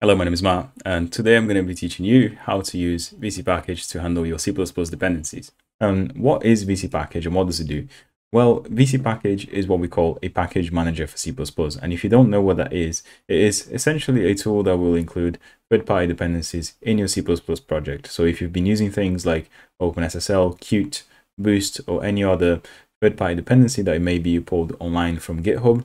Hello, my name is Matt, and today I'm going to be teaching you how to use vcpackage to handle your C++ dependencies. And what is vcpackage and what does it do? Well, vcpackage is what we call a package manager for C++. And if you don't know what that is, it is essentially a tool that will include third-party dependencies in your C++ project. So if you've been using things like OpenSSL, Qt, Boost, or any other third-party dependency that maybe you pulled online from GitHub,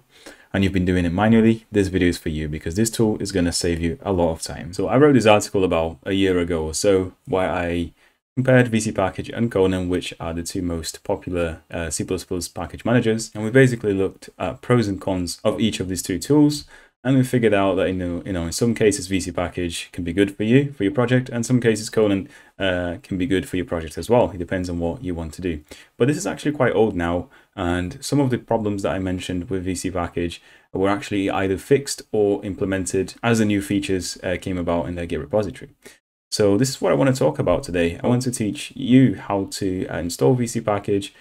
and you've been doing it manually, this video is for you because this tool is going to save you a lot of time. So I wrote this article about a year ago or so where I compared vcpackage and Conan, which are the two most popular C++ package managers. And we basically looked at pros and cons of each of these two tools. And we figured out that, in some cases, vcpackage can be good for you, for your project, and some cases Conan can be good for your project as well. It depends on what you want to do. But this is actually quite old now, and some of the problems that I mentioned with vcpackage were actually either fixed or implemented as the new features came about in their Git repository. So this is what I want to talk about today. I want to teach you how to install vcpackage,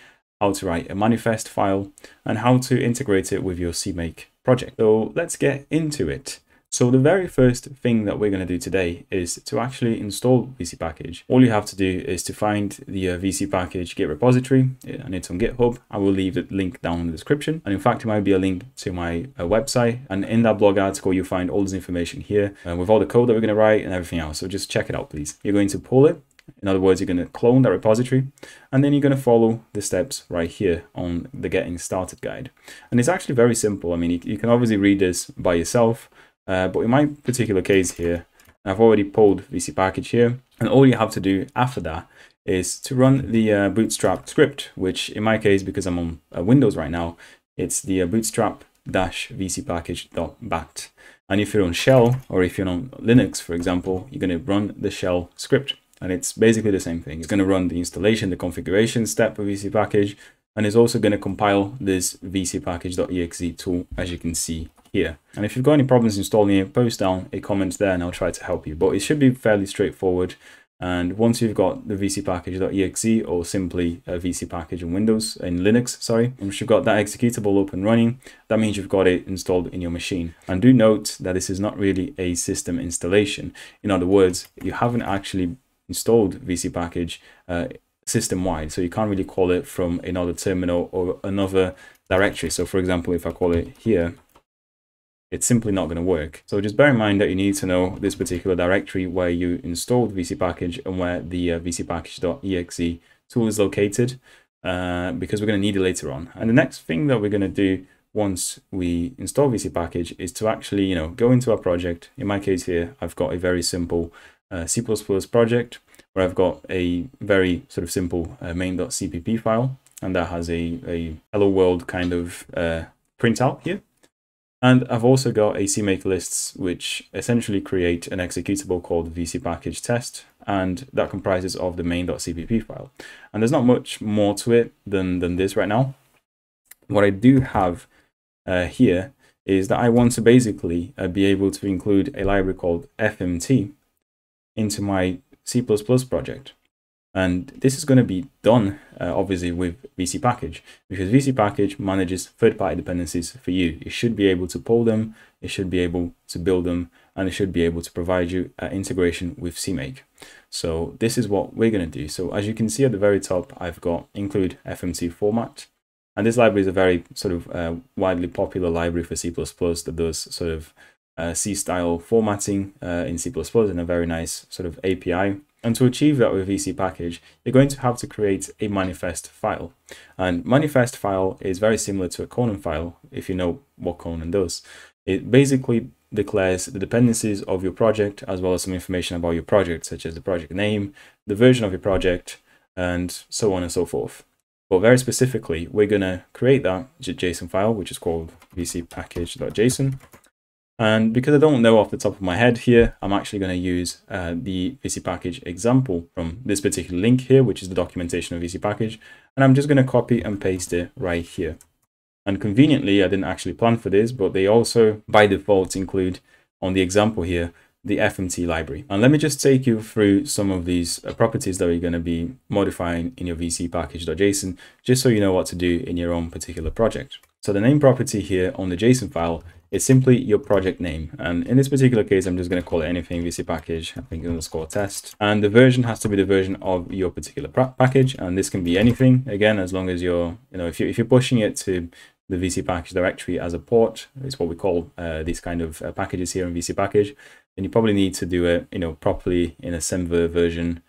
how to write a manifest file, and how to integrate it with your CMake project. So let's get into it. So the very first thing that we're going to do today is to actually install vcpackage. All you have to do is to find the vcpackage Git repository, and it's on GitHub. I will leave the link down in the description. And in fact, it might be a link to my website. And in that blog article, you'll find all this information here with all the code that we're going to write and everything else. So just check it out, please. You're going to pull it. In other words, you're going to clone that repository, and then you're going to follow the steps right here on the Getting Started guide. And it's actually very simple. I mean, you can obviously read this by yourself, but in my particular case here, I've already pulled vcpackage here. And all you have to do after that is to run the bootstrap script, which in my case, because I'm on Windows right now, it's the bootstrap-vcpackage.bat. And if you're on shell, or if you're on Linux, for example, you're going to run the shell script. And it's basically the same thing. It's going to run the installation, the configuration step of vcpackage, and it's also going to compile this vcpackage.exe tool, as you can see here. And if you've got any problems installing it, post down a comment there and I'll try to help you. But it should be fairly straightforward. And once you've got the vcpackage.exe, or simply vcpackage in Windows, in Linux, sorry, once you've got that executable up and running, that means you've got it installed in your machine. And do note that this is not really a system installation. In other words, you haven't actually installed vcpackage system-wide, so you can't really call it from another terminal or another directory. So for example, if I call it here, it's simply not going to work. So just bear in mind that you need to know this particular directory where you installed vcpackage and where the vcpackage.exe tool is located, because we're going to need it later on. And the next thing that we're going to do once we install vcpackage is to actually, go into our project. In my case here, I've got a very simple C++ project where I've got a very sort of simple main.cpp file, and that has a hello world kind of printout here. And I've also got a CMake lists, which essentially create an executable called vcpackage test, and that comprises of the main.cpp file. And there's not much more to it than this right now. What I do have here is that I want to basically be able to include a library called fmt into my C++ project. And this is going to be done obviously with vcpackage, because vcpackage manages third-party dependencies for you. It should be able to pull them, it should be able to build them, and it should be able to provide you integration with CMake. So this is what we're going to do. So as you can see at the very top, I've got include fmt format. And this library is a very sort of widely popular library for C++ that does sort of C-style formatting in C++ and a very nice sort of API. And to achieve that with vcpackage, you're going to have to create a manifest file. And manifest file is very similar to a Conan file, if you know what Conan does. It basically declares the dependencies of your project, as well as some information about your project, such as the project name, the version of your project, and so on and so forth. But very specifically, we're going to create that JSON file, which is called vcpackage.json. And because I don't know off the top of my head here, I'm actually going to use the vcpackage example from this particular link here, which is the documentation of vcpackage. And I'm just going to copy and paste it right here. And conveniently, I didn't actually plan for this, but they also by default include on the example here, the fmt library. And let me just take you through some of these properties that we're going to be modifying in your vcpkg.json, just so you know what to do in your own particular project. So the name property here on the JSON file is simply your project name. And in this particular case, I'm just going to call it anything vcpkg, I think _test. And the version has to be the version of your particular package. And this can be anything, again, as long as you're, if you're pushing it to the vcpkg directory as a port, is what we call these kind of packages here in vcpkg, then you probably need to do it, properly in a semver version.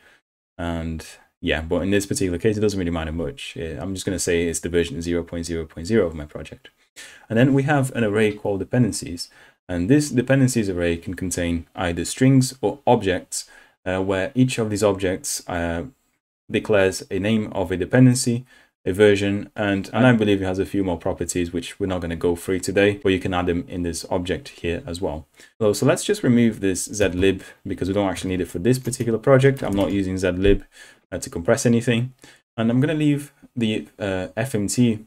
And yeah, but in this particular case, it doesn't really matter much. I'm just going to say it's the version 0.0.0 of my project. And then we have an array called dependencies. And this dependencies array can contain either strings or objects where each of these objects declares a name of a dependency, a version, and I believe it has a few more properties which we're not going to go through today, but you can add them in this object here as well. So let's just remove this zlib because we don't actually need it for this particular project. I'm not using zlib to compress anything. And I'm going to leave the fmt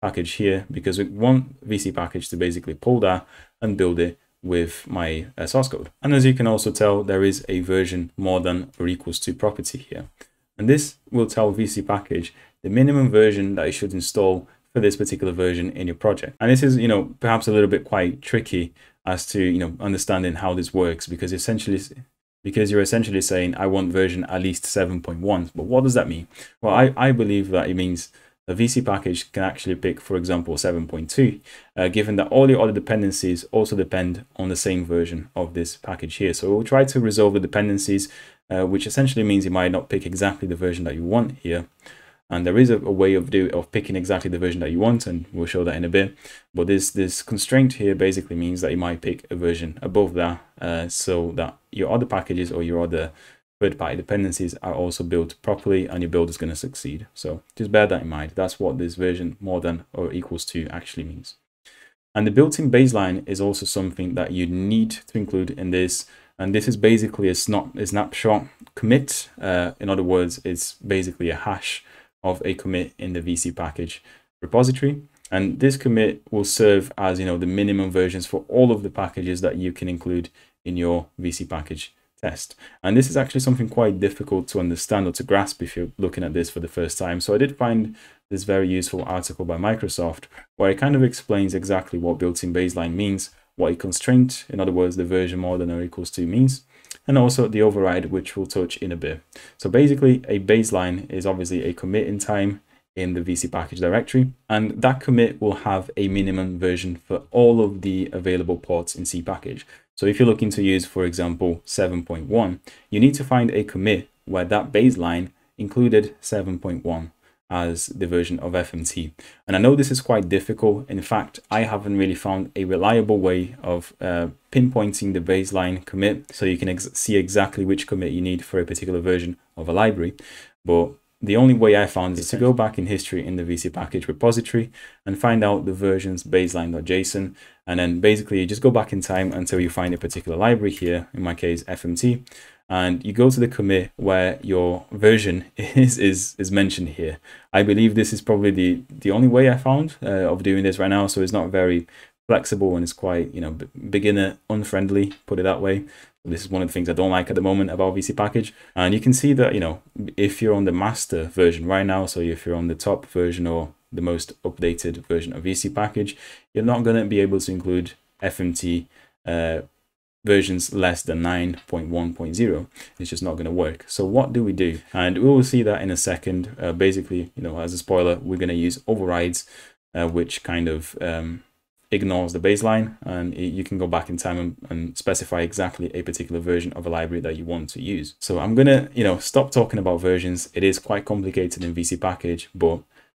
package here because we want VC package to basically pull that and build it with my source code. And as you can also tell, there is a version more than or equals to property here. And this will tell VC package the minimum version that it should install for this particular version in your project. And this is, perhaps a little bit quite tricky as to, understanding how this works, because you're essentially saying, I want version at least 7.1. But what does that mean? Well, I believe that it means the VC package can actually pick, for example, 7.2, given that all your other dependencies also depend on the same version of this package here. So we'll try to resolve the dependencies, which essentially means you might not pick exactly the version that you want here. And there is a way of picking exactly the version that you want, and we'll show that in a bit. But this constraint here basically means that you might pick a version above that, so that your other packages or your other third-party dependencies are also built properly and your build is going to succeed. So just bear that in mind. That's what this version more than or equals to actually means. And the built-in baseline is also something that you need to include in this. And this is basically a snapshot commit. In other words, it's basically a hash of a commit in the VC package repository. And this commit will serve as, the minimum versions for all of the packages that you can include in your VC package test. And this is actually something quite difficult to understand or to grasp if you're looking at this for the first time. So I did find this very useful article by Microsoft, where it kind of explains exactly what built-in baseline means, what a constraint, in other words, the version more than or equals to means, and also the override, which we'll touch in a bit. So basically, a baseline is obviously a commit in time in the VC package directory, and that commit will have a minimum version for all of the available ports in C package. So if you're looking to use, for example, 7.1, you need to find a commit where that baseline included 7.1 as the version of fmt. And I know this is quite difficult. In fact, I haven't really found a reliable way of pinpointing the baseline commit, so you can see exactly which commit you need for a particular version of a library. But the only way I found is to go back in history in the VC package repository and find out the versions baseline.json, and then basically you just go back in time until you find a particular library here, in my case fmt, and you go to the commit where your version is mentioned here. I believe this is probably the only way I found of doing this right now, so it's not very flexible and it's quite, beginner unfriendly, put it that way. This is one of the things I don't like at the moment about VC package. And you can see that, if you're on the master version right now, so if you're on the top version or the most updated version of VC package, you're not going to be able to include fmt versions less than 9.1.0. it's just not going to work. So what do we do? And we will see that in a second. Basically, as a spoiler, we're going to use overrides, which kind of ignores the baseline, and you can go back in time and specify exactly a particular version of a library that you want to use. So I'm going to, stop talking about versions. It is quite complicated in VC package, but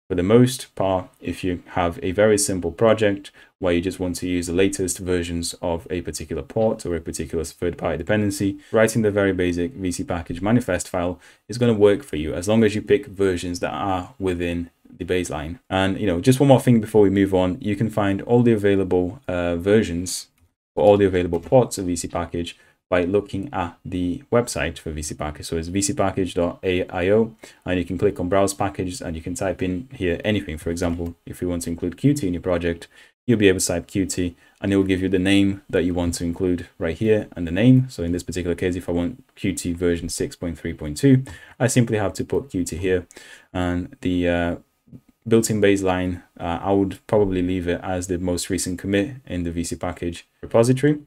for the most part, if you have a very simple project where you just want to use the latest versions of a particular port or a particular third-party dependency, writing the very basic VC package manifest file is going to work for you, as long as you pick versions that are within the baseline. And just one more thing before we move on, you can find all the available versions for all the available ports of VC package by looking at the website for VC package. So it's vcpkg.io, and you can click on browse packages and you can type in here anything. For example, if you want to include Qt in your project, you'll be able to type Qt, and it will give you the name that you want to include right here and the name. So in this particular case, if I want Qt version 6.3.2, I simply have to put Qt here, and the built-in baseline, I would probably leave it as the most recent commit in the VC package repository,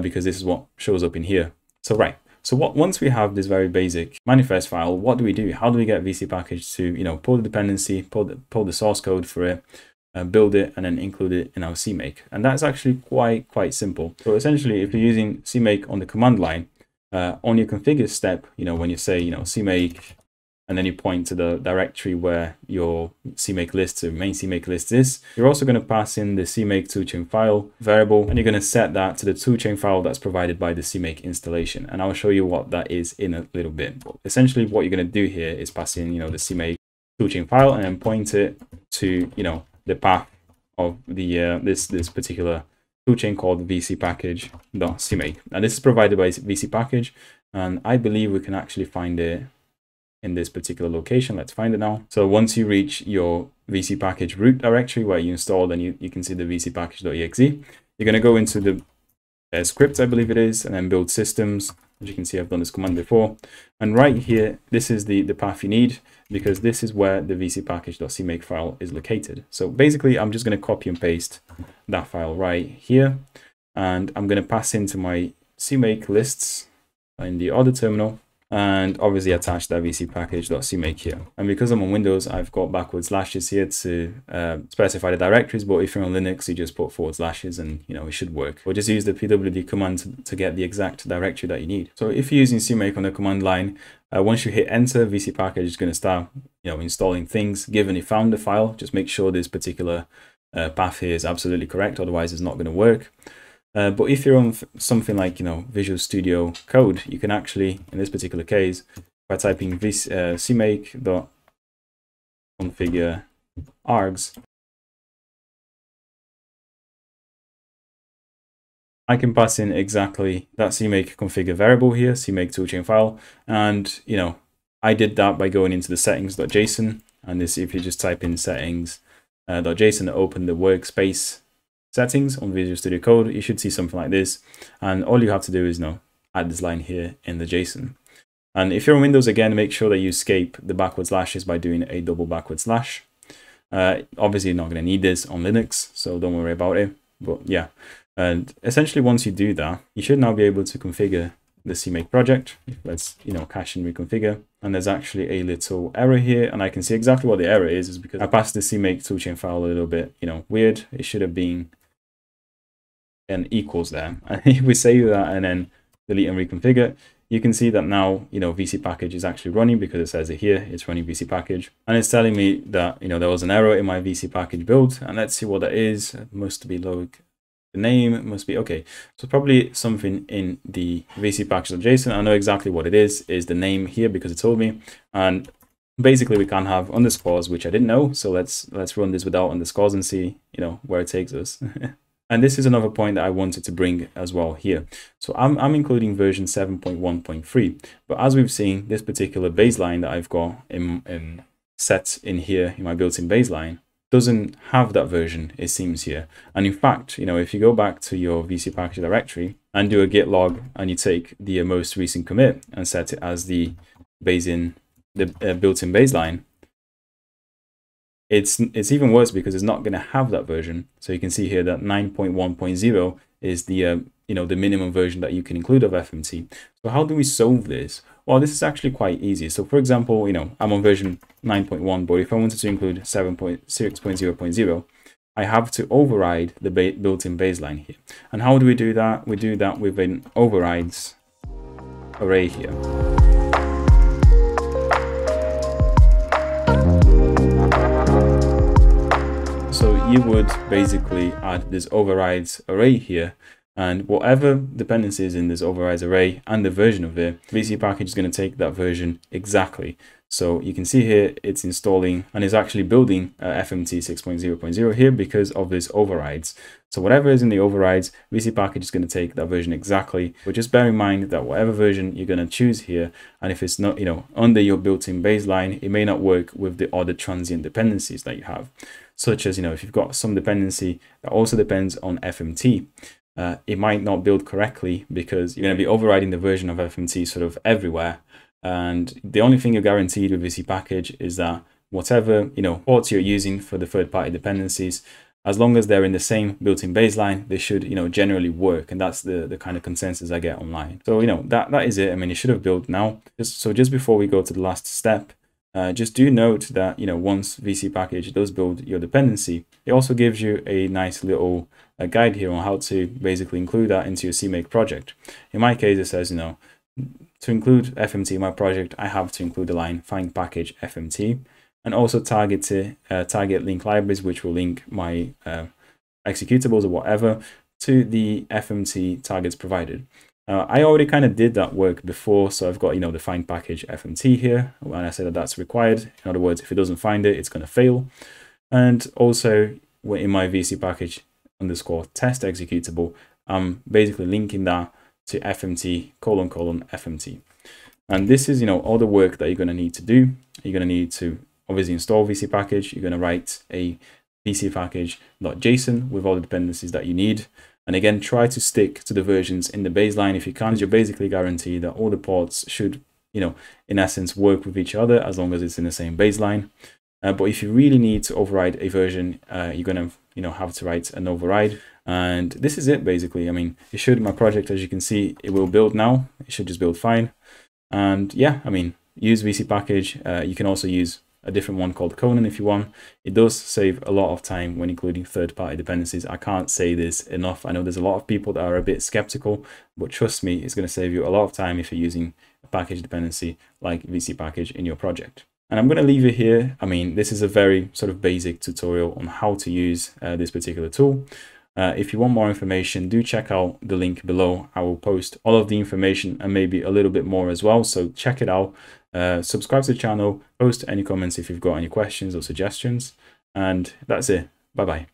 because this is what shows up in here. So right. So once we have this very basic manifest file, what do we do? How do we get VC package to, you know, pull the dependency, pull the source code for it, build it, and then include it in our CMake? And that's actually quite simple. So essentially, if you're using CMake on the command line, on your configure step, you know, when you say, you know, CMake, and then you point to the directory where your CMake list, so main CMake list is. You're also going to pass in the CMake toolchain file variable, and you're going to set that to the toolchain file that's provided by the CMake installation. And I'll show you what that is in a little bit. But essentially, what you're going to do here is pass in, you know, the CMake toolchain file, and then point it to, you know, the path of the this particular toolchain called vcpkg.cmake. And this is provided by vcpackage, and I believe we can actually find it in this particular location. Let's find it now. So once you reach your VC package root directory where you installed, and you can see the vcpackage.exe, you're going to go into the script, I believe it is, and then build systems. As you can see, I've done this command before. And right here, this is the path you need, because this is where the vcpackage.cmake file is located. So basically, I'm just going to copy and paste that file right here. And I'm going to pass into my CMake lists in the other terminal, and obviously attach that vcpackage.cmake here. And because I'm on Windows, I've got backward slashes here to specify the directories, but if you're on Linux, you just put forward slashes and, you know, it should work. Or just use the pwd command to get the exact directory that you need. So if you're using CMake on the command line, once you hit enter, vcpackage is going to start, you know, installing things. Given you found the file, just make sure this particular path here is absolutely correct, otherwise it's not going to work. But if you're on something like, you know, Visual Studio Code, you can actually, in this particular case, by typing cmake.configure args, I can pass in exactly that CMake configure variable here, CMake toolchain file, and, you know, I did that by going into the settings.json, and this, if you just type in settings.json to open the workspace settings on Visual Studio Code, you should see something like this, and all you have to do is, you know, add this line here in the JSON. And if you're on Windows, again, make sure that you escape the backward slashes by doing a double backward slash. Obviously, you're not going to need this on Linux, so don't worry about it. But yeah, and essentially, once you do that, you should now be able to configure the CMake project. Let's, you know, cache and reconfigure. And there's actually a little error here, and I can see exactly what the error is because I passed the CMake toolchain file a little bit, you know, weird. It should have been an equals there. And if we save that and then delete and reconfigure, you can see that now, you know, VC package is actually running because it says it here, it's running VC package. And it's telling me that, you know, there was an error in my VC package build. And let's see what that is. It must be log. The name must be okay. So probably something in the vcpackage.json. I know exactly what it is the name here because it told me. And basically we can't have underscores, which I didn't know. So let's run this without underscores and see, you know, where it takes us. And this is another point that I wanted to bring as well here. So I'm including version 7.1.3, but as we've seen, this particular baseline that I've got in set in here in my built-in baseline doesn't have that version, it seems here. And in fact, you know, if you go back to your VC package directory and do a git log and you take the most recent commit and set it as the built-in baseline, it's even worse because it's not going to have that version. So you can see here that 9.1.0 is the you know, the minimum version that you can include of fmt. So how do we solve this? Well, this is actually quite easy. So for example, you know, I'm on version 9.1, but if I wanted to include 7.6.0.0, I have to override the built-in baseline here. And how do we do that? We do that with an overrides array here. You would basically add this overrides array here, and whatever dependencies in this overrides array and the version of it, VC package is going to take that version exactly. So you can see here it's installing and is actually building fmt 6.0.0 here because of these overrides. So whatever is in the overrides, VC package is going to take that version exactly. But just bear in mind that whatever version you're going to choose here, and if it's not, you know, under your built-in baseline, it may not work with the other transient dependencies that you have, such as, you know, if you've got some dependency that also depends on fmt. It might not build correctly because you're going to be overriding the version of fmt sort of everywhere. And the only thing you're guaranteed with VC package is that whatever, you know, ports you're using for the third-party dependencies, as long as they're in the same built-in baseline, they should, you know, generally work. And that's the kind of consensus I get online. So, you know, that is it. I mean, it should have built now. So just before we go to the last step, just do note that, you know, once VC package does build your dependency, it also gives you a nice little guide here on how to basically include that into your CMake project. In my case, it says, you know, to include fmt in my project, I have to include the line find package fmt and also target link libraries, which will link my executables or whatever to the fmt targets provided. I already kind of did that work before, so I've got, you know, the find package fmt here, and I said that that's required. In other words, if it doesn't find it, it's going to fail. And also in my vc package underscore test executable, I'm basically linking that to fmt::fmt. And this is, you know, all the work that you're going to need to do. You're going to need to obviously install VC package. You're going to write a vcpkg.json with all the dependencies that you need. And again, try to stick to the versions in the baseline if you can. You're basically guaranteed that all the ports should, you know, in essence work with each other as long as it's in the same baseline. But if you really need to override a version, you're going to, you know, have to write an override. And this is it basically. I mean, it should, my project, as you can see, it will build now. It should just build fine. And yeah, I mean, use VC package. You can also use a different one called Conan if you want. It does save a lot of time when including third-party dependencies. I can't say this enough. I know there's a lot of people that are a bit skeptical, but trust me, it's going to save you a lot of time if you're using a package dependency like VC package in your project. And I'm going to leave it here. I mean, this is a very sort of basic tutorial on how to use this particular tool. If you want more information, do check out the link below. I will post all of the information and maybe a little bit more as well. So check it out. Subscribe to the channel. Post any comments if you've got any questions or suggestions. And that's it. Bye-bye.